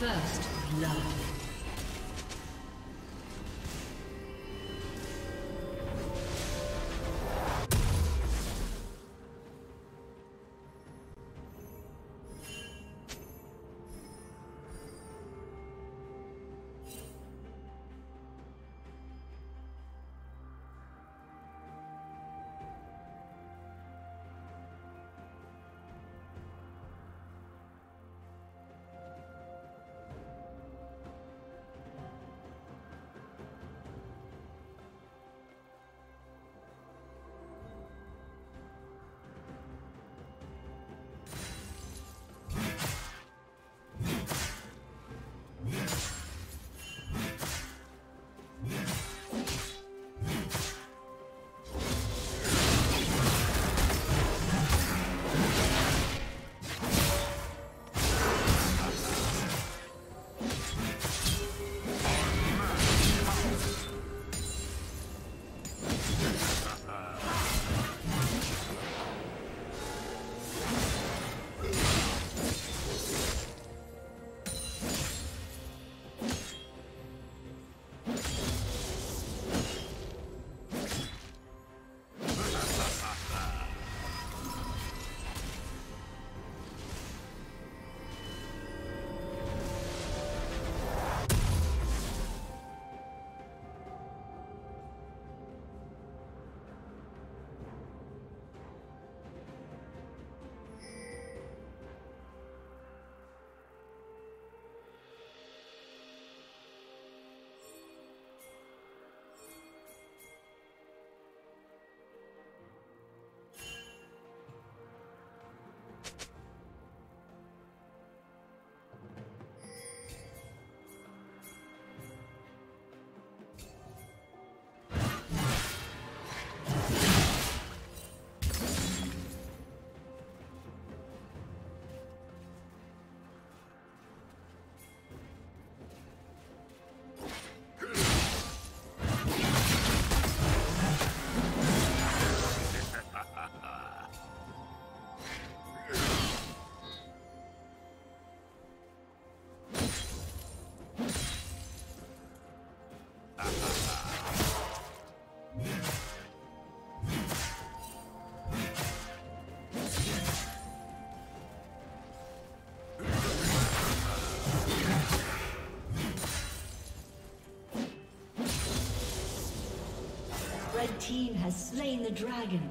First love. The team has slain the dragon.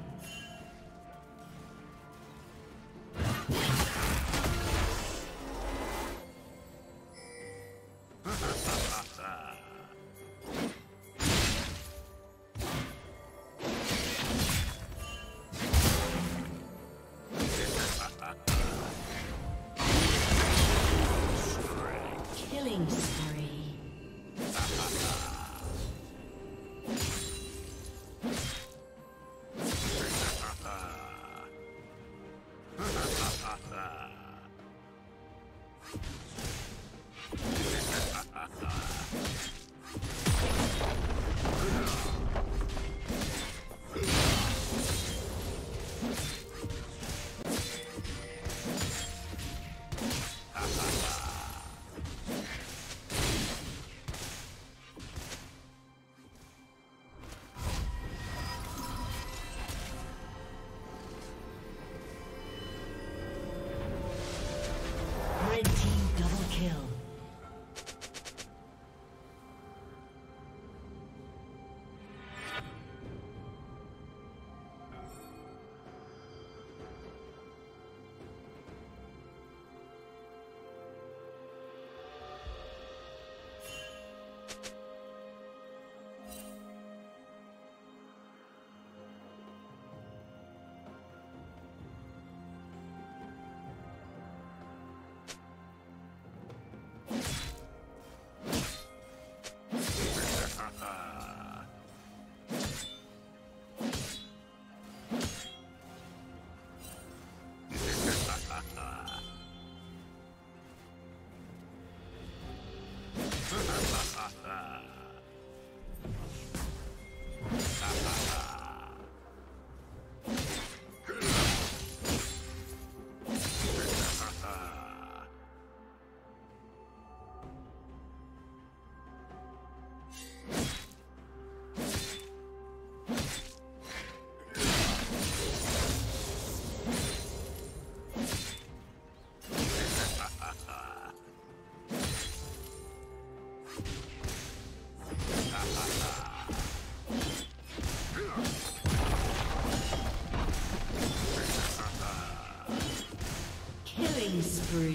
spree. Kill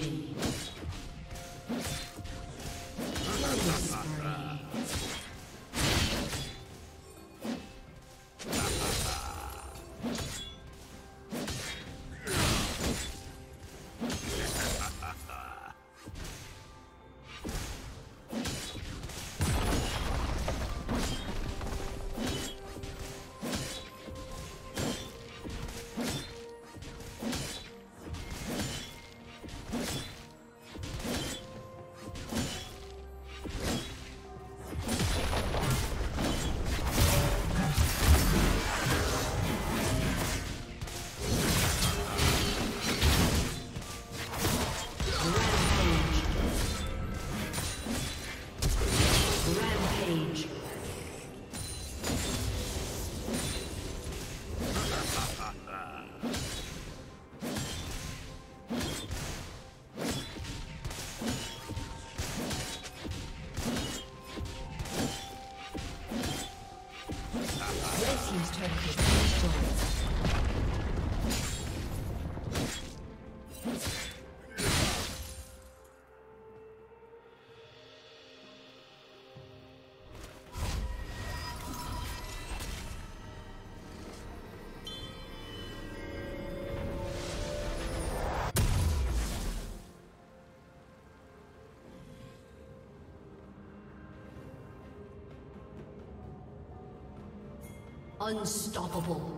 spree. Unstoppable.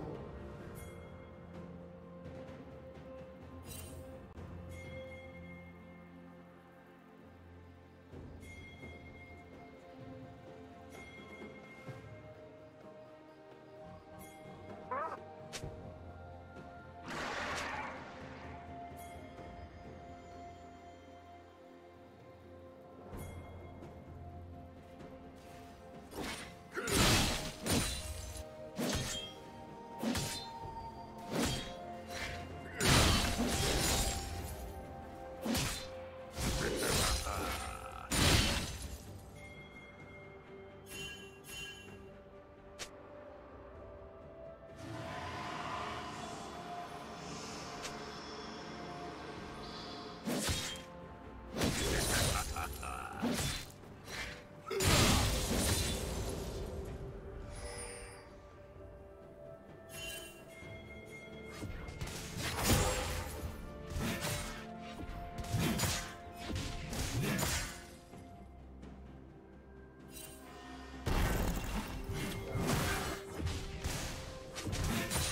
The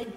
red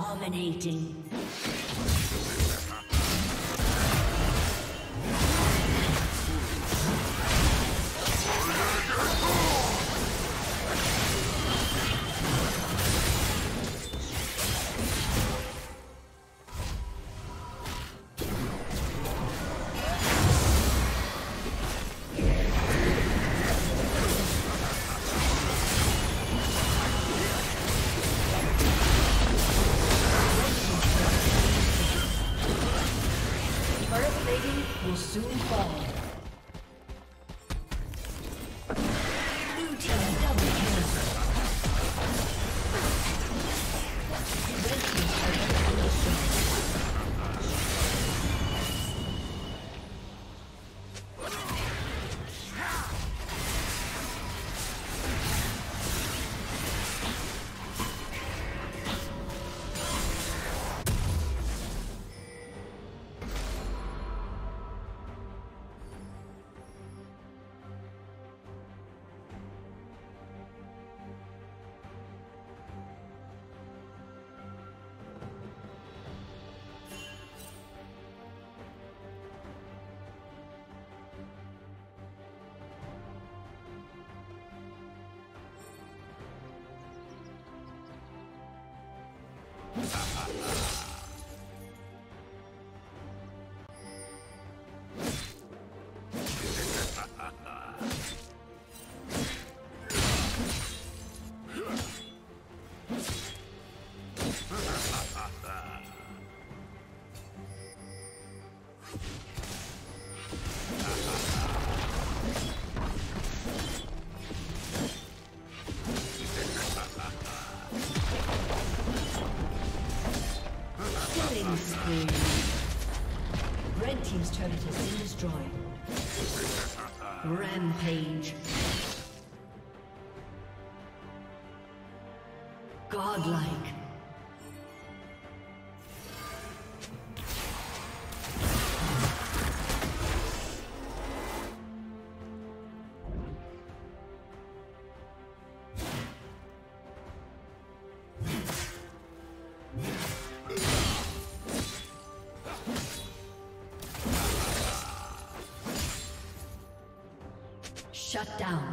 Dominating. will soon fall. Blue team double kill. Red team double Red team's turret has been destroyed. Rampage. Godlike. Shut down.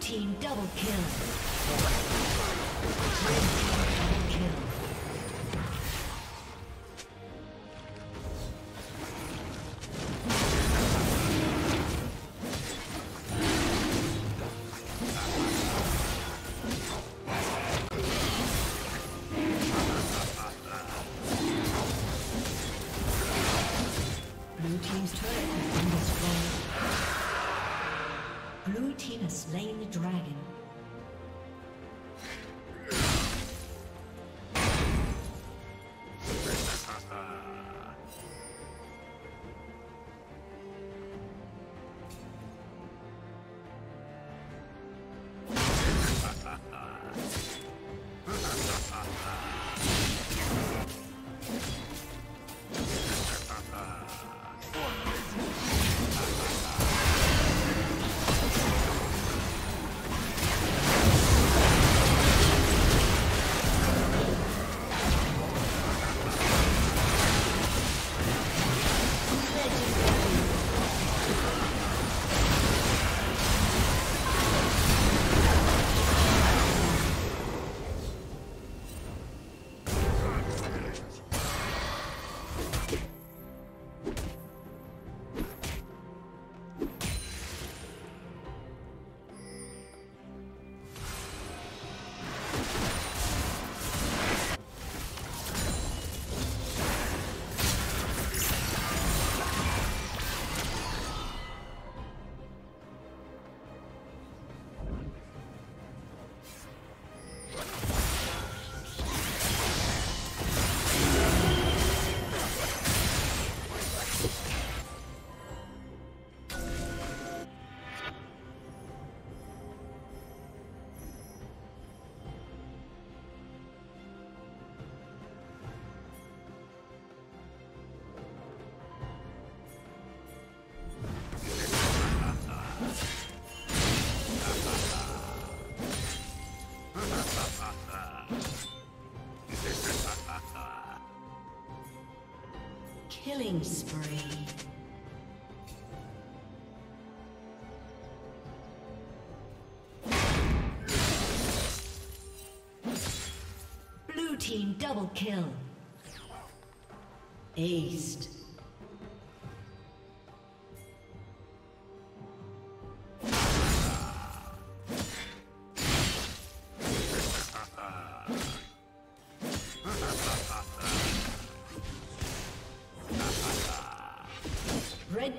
Team double kill. Red team double kill. Blue team has slain the dragon. Killing spree. Blue team double kill. Aced. Red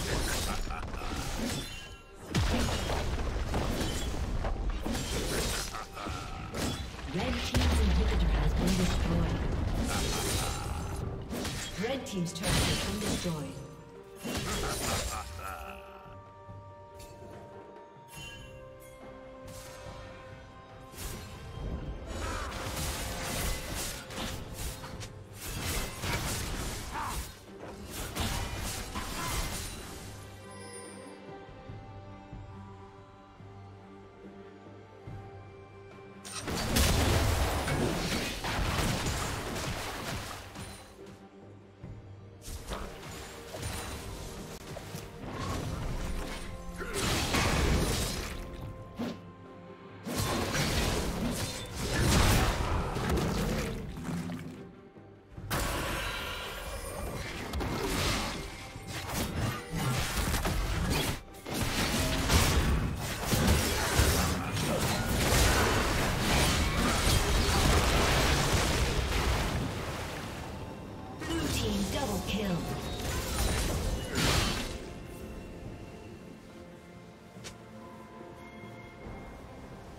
Red team's inhibitor has been destroyed. Red team's turret has been destroyed.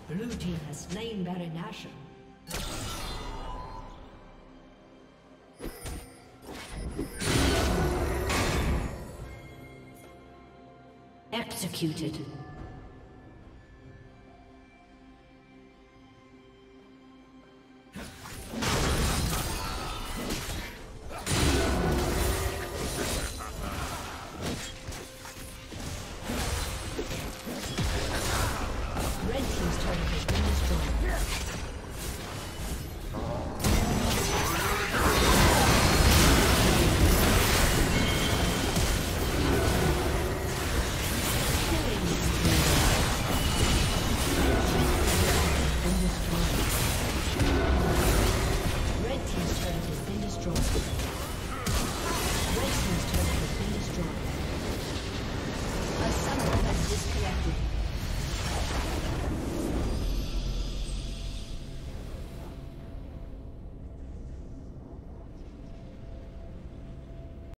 Blue team has slain Baron Nashor. Executed.